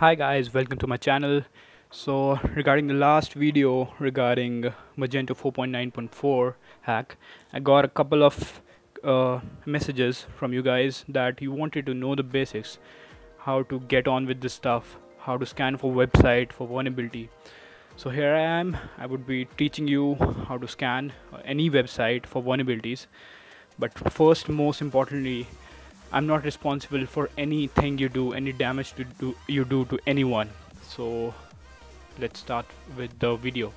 Hi guys, welcome to my channel. So regarding the last video regarding Magento 4.9.4 hack, I got a couple of messages from you guys that you wanted to know the basics, how to get on with this stuff, how to scan for website for vulnerability. So here I am, I would be teaching you how to scan any website for vulnerabilities. But first, most importantly, I'm not responsible for anything you do, any damage you do to anyone. So let's start with the video.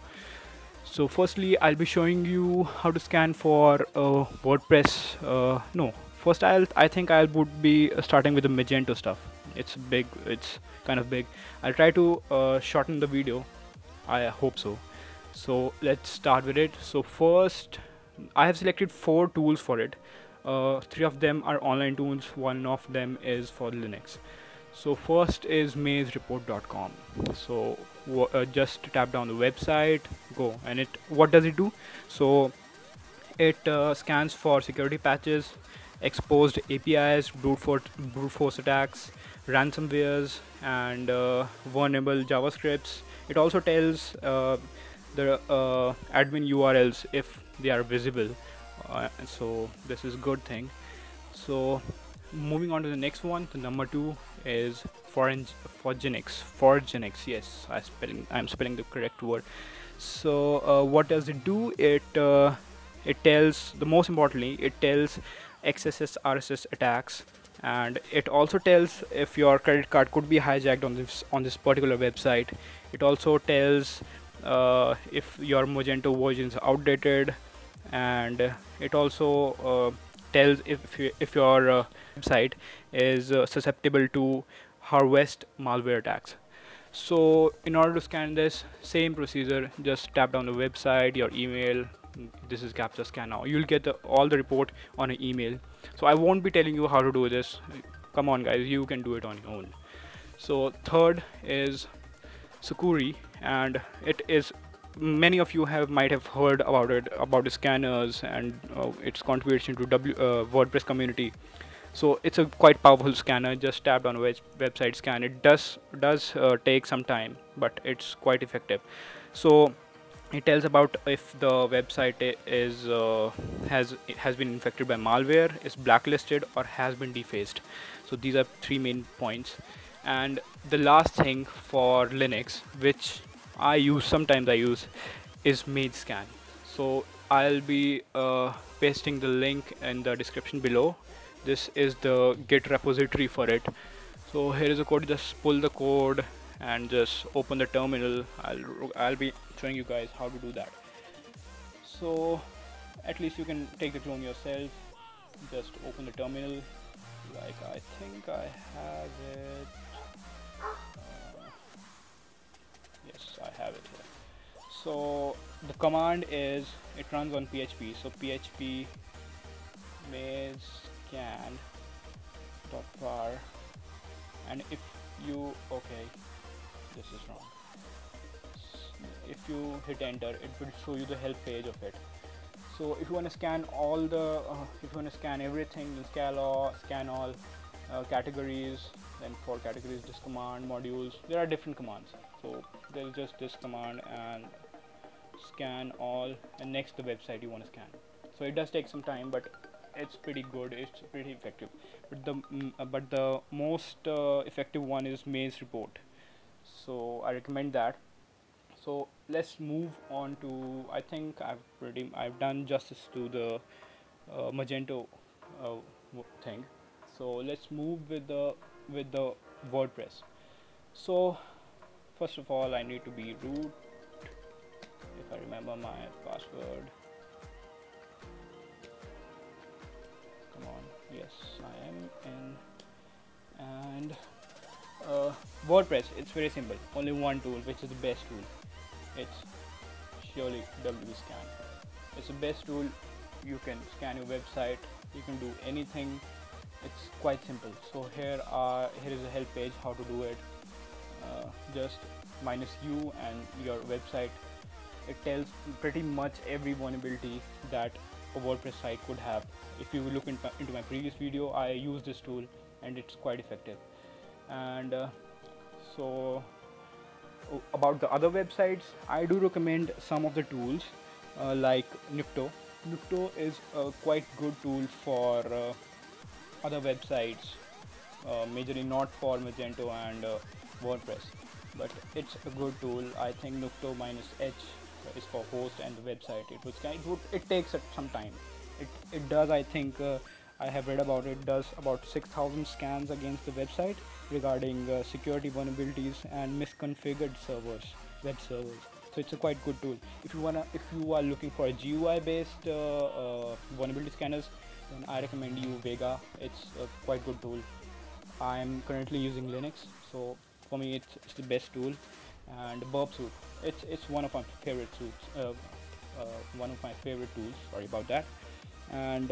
So firstly, I'll be showing you how to scan for WordPress. I think I would be starting with the Magento stuff. It's big, it's kind of big. I'll try to shorten the video, I hope so. So let's start with it. So first, I have selected 4 tools for it. Three of them are online tools, one of them is for Linux. So first is MageReport.com. so just tap down the website, go, and what does it do? So it scans for security patches, exposed APIs, brute force attacks, ransomwares, and vulnerable JavaScripts. It also tells the admin URLs if they are visible. So this is a good thing. So moving on to the next one, the number 2 is Foregenix. Yes, I'm spelling the correct word. So what does it do? It tells, the most importantly, it tells XSS RSS attacks, and it also tells if your credit card could be hijacked on this particular website. It also tells if your Magento version is outdated, and it also tells if your website is susceptible to harvest malware attacks. So in order to scan this, same procedure, just tap down the website, your email. This is Captcha Scan. Now you'll get all the report on an email, so I won't be telling you how to do this. Come on guys, you can do it on your own. So third is Sucuri, and it is, many of you might have heard about it, about the scanners and its contribution to WordPress community. So it's a quite powerful scanner. Just tap on website scan. It does take some time, but it's quite effective. So it tells about if the website is has been infected by malware, is blacklisted, or has been defaced. So these are 3 main points. And the last thing for Linux, which I use, sometimes I use, is Mage Scan. So I'll be pasting the link in the description below. This is the Git repository for it. So here is a code, just pull the code and just open the terminal. I'll be showing you guys how to do that. So at least you can take the clone yourself. Just open the terminal. Like, I think I have it. I have it here. So the command is, it runs on PHP, so PHP mage scan .var, and if you, okay, this is wrong, if you hit enter, it will show you the help page of it. So if you want to scan all the if you want to scan everything, then scan all categories. Then for categories, this command, modules, there are different commands. So there's just this command and scan all, and next the website you want to scan. So it does take some time, but it's pretty good, it's pretty effective. But the most effective one is Mage Report, so I recommend that. So let's move on to, I think I've done justice to the Magento thing. So let's move with the WordPress. So first of all, I need to be root, if I remember my password. Come on, yes, I am in. And WordPress, it's very simple, only one tool, which is the best tool. It's surely WScan. It's the best tool. You can scan your website, you can do anything. It's quite simple. So here is a help page, how to do it. Just -u and your website. It tells pretty much every vulnerability that a WordPress site could have. If you look into my previous video, I used this tool and it's quite effective. And So about the other websites, I do recommend some of the tools like Nikto. Nikto is a quite good tool for other websites, majorly not for Magento and WordPress, but it's a good tool. I think Nikto -H is for host and the website. It takes some time. It does, I think, I have read about it, does about 6,000 scans against the website regarding security vulnerabilities and misconfigured servers, web servers. So it's a quite good tool. If you are looking for a GUI based vulnerability scanners, then I recommend you Vega. It's a quite good tool. I'm currently using Linux, so for me it's the best tool. And Burpsuit, it's one of my favorite tools. Sorry about that. And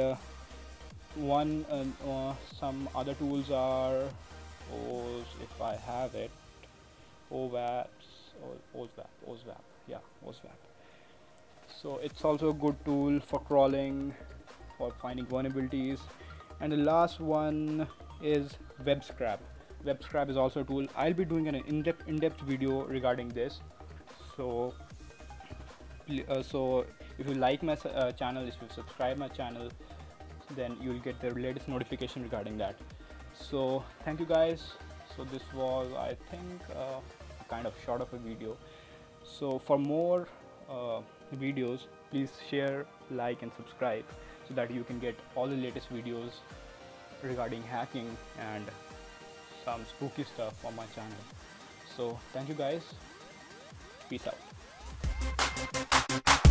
some other tools are, if I have it, OWASP. So it's also a good tool for crawling, for finding vulnerabilities. And the last one is WebScrap. WebScrap is also a tool. I'll be doing an in-depth video regarding this. So if you like my channel, if you subscribe my channel, then you'll get the latest notification regarding that. So thank you guys. So this was, I think, kind of short of a video. So for more videos, please share, like and subscribe, so that you can get all the latest videos regarding hacking and some spooky stuff on my channel. So thank you guys, peace out.